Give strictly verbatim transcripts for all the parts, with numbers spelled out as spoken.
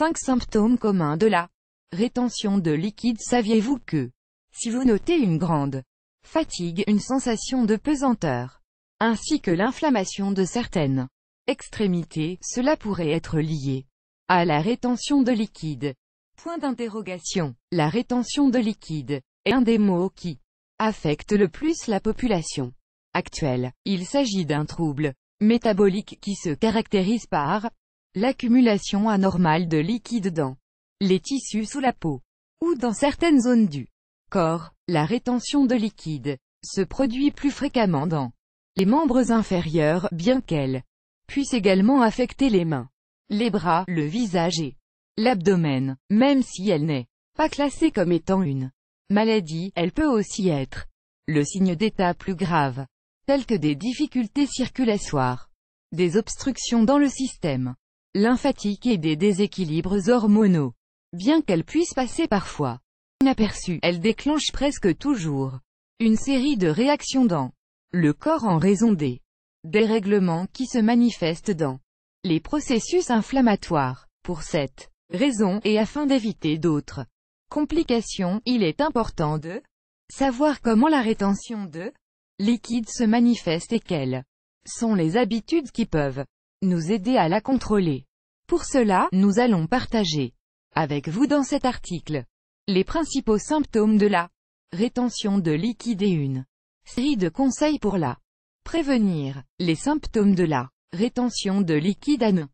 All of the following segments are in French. cinq symptômes communs de la rétention de liquide. Saviez-vous que si vous notez une grande fatigue, une sensation de pesanteur, ainsi que l'inflammation de certaines extrémités, cela pourrait être lié à la rétention de liquide. Point d'interrogation. La rétention de liquide est un des maux qui affecte le plus la population actuelle. Il s'agit d'un trouble métabolique qui se caractérise par l'accumulation anormale de liquide dans les tissus sous la peau ou dans certaines zones du corps. La rétention de liquide se produit plus fréquemment dans les membres inférieurs, bien qu'elle puisse également affecter les mains, les bras, le visage et l'abdomen. Même si elle n'est pas classée comme étant une maladie, elle peut aussi être le signe d'états plus graves, tels que des difficultés circulatoires, des obstructions dans le système lymphatique et des déséquilibres hormonaux. Bien qu'elle puisse passer parfois inaperçue, elle déclenche presque toujours une série de réactions dans le corps en raison des dérèglements qui se manifestent dans les processus inflammatoires. Pour cette raison, et afin d'éviter d'autres complications, il est important de savoir comment la rétention de liquide se manifeste et quelles sont les habitudes qui peuvent nous aider à la contrôler. Pour cela, nous allons partager avec vous dans cet article les principaux symptômes de la rétention de liquide et une série de conseils pour la prévenir. Les symptômes de la rétention de liquide. À ne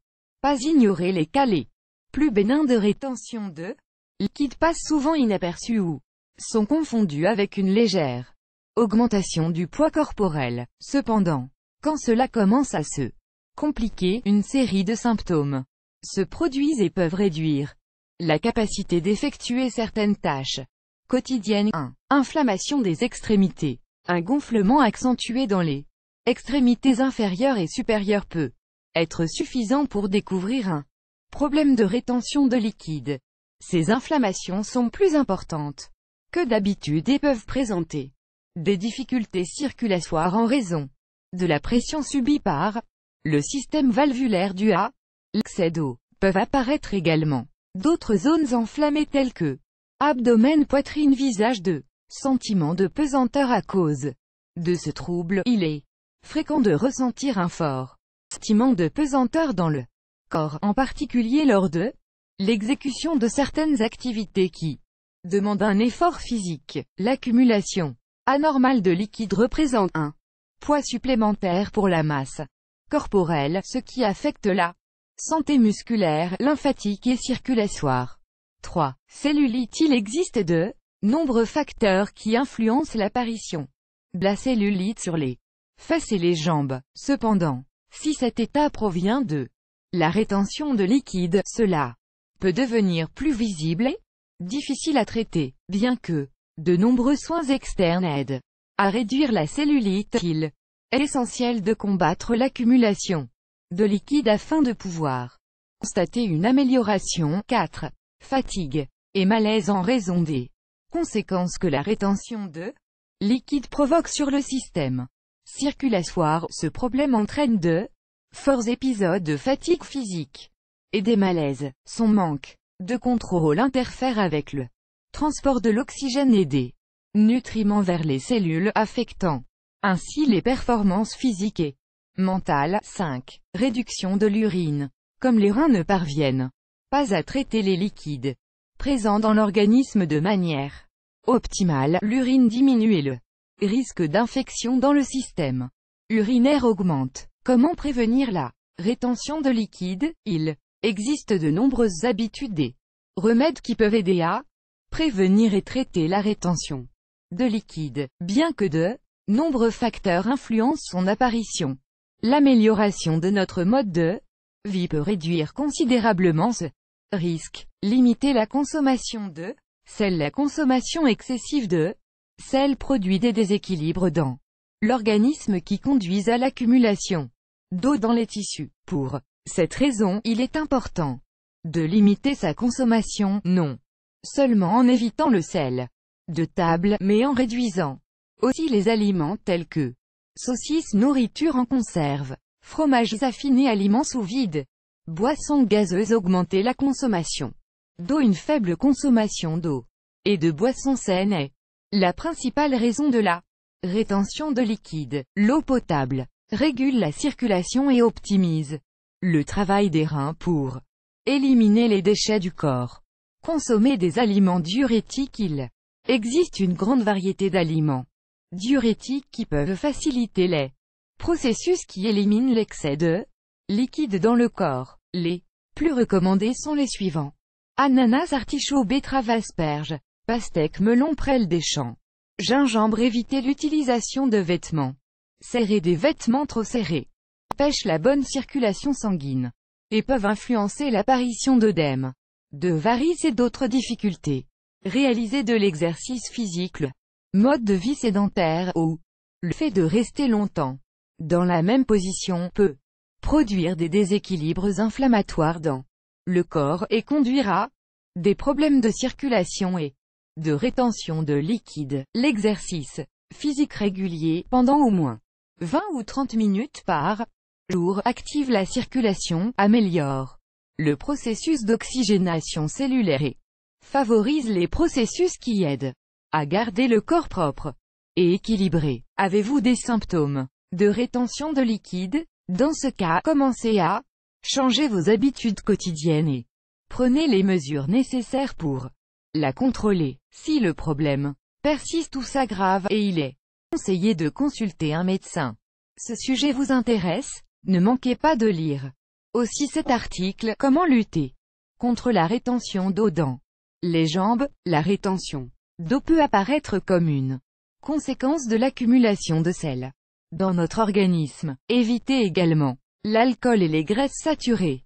pas ignorer. Les cas les plus bénins de rétention de liquide passent souvent inaperçus ou sont confondus avec une légère augmentation du poids corporel. Cependant, quand cela commence à se compliquer, une série de symptômes se produisent et peuvent réduire la capacité d'effectuer certaines tâches quotidiennes. un Inflammation des extrémités. Un gonflement accentué dans les extrémités inférieures et supérieures peut être suffisant pour découvrir un problème de rétention de liquide. Ces inflammations sont plus importantes que d'habitude et peuvent présenter des difficultés circulatoires en raison de la pression subie par le système valvulaire dû à l'excès d'eau. Peuvent apparaître également d'autres zones enflammées telles que abdomen, poitrine, visage. deux Sentiment de pesanteur. À cause de ce trouble, il est fréquent de ressentir un fort sentiment de pesanteur dans le corps, en particulier lors de l'exécution de certaines activités qui demandent un effort physique. L'accumulation anormale de liquide représente un poids supplémentaire pour la masse corporelle, ce qui affecte la santé musculaire, lymphatique et circulatoire. trois Cellulite. Il existe de nombreux facteurs qui influencent l'apparition de la cellulite sur les fesses et les jambes. Cependant, si cet état provient de la rétention de liquide, cela peut devenir plus visible et difficile à traiter, bien que de nombreux soins externes aident à réduire la cellulite. Il est essentiel de combattre l'accumulation de liquide afin de pouvoir constater une amélioration. quatre Fatigue et malaise en raison des conséquences que la rétention de liquide provoque sur le système circulatoire. Ce problème entraîne de forts épisodes de fatigue physique et des malaises. Son manque de contrôle interfère avec le transport de l'oxygène et des nutriments vers les cellules, affectant ainsi les performances physiques et mentales. cinq Réduction de l'urine. Comme les reins ne parviennent pas à traiter les liquides présents dans l'organisme de manière optimale, l'urine diminue et le risque d'infection dans le système urinaire augmente. Comment prévenir la rétention de liquide? Il existe de nombreuses habitudes et remèdes qui peuvent aider à prévenir et traiter la rétention de liquide, bien que de nombreux facteurs influencent son apparition. L'amélioration de notre mode de vie peut réduire considérablement ce risque. Limiter la consommation de sel. La consommation excessive de sel produit des déséquilibres dans l'organisme qui conduisent à l'accumulation d'eau dans les tissus. Pour cette raison, il est important de limiter sa consommation, non seulement en évitant le sel de table, mais en réduisant aussi les aliments tels que saucisses, nourriture en conserve, fromages affinés, aliments sous vide, Boissons gazeuses, augmenter la consommation d'eau. Une faible consommation d'eau et de boissons saines est la principale raison de la rétention de liquide. L'eau potable régule la circulation et optimise le travail des reins pour éliminer les déchets du corps. Consommer des aliments diurétiques. Il existe une grande variété d'aliments diurétiques qui peuvent faciliter les processus qui éliminent l'excès de liquide dans le corps. Les plus recommandés sont les suivants: ananas, artichaut, betterave, asperge, pastèque, melon, prêle des champs, gingembre. Éviter l'utilisation de vêtements serrés, des vêtements trop serrés empêchent la bonne circulation sanguine et peuvent influencer l'apparition d'œdèmes, de varices et d'autres difficultés. Réaliser de l'exercice physique, le mode de vie sédentaire ou le fait de rester longtemps dans la même position peut produire des déséquilibres inflammatoires dans le corps et conduire à des problèmes de circulation et de rétention de liquide. L'exercice physique régulier pendant au moins vingt ou trente minutes par jour active la circulation, améliore le processus d'oxygénation cellulaire et favorise les processus qui aident à garder le corps propre et équilibré. Avez-vous des symptômes de rétention de liquide? Dans ce cas, commencez à changer vos habitudes quotidiennes et prenez les mesures nécessaires pour la contrôler. Si le problème persiste ou s'aggrave, et il est conseillé de consulter un médecin. Ce sujet vous intéresse? Ne manquez pas de lire aussi cet article: Comment lutter contre la rétention d'eau dans les jambes. La rétention d'eau peut apparaître comme une conséquence de l'accumulation de sel dans notre organisme. Évitez également l'alcool et les graisses saturées.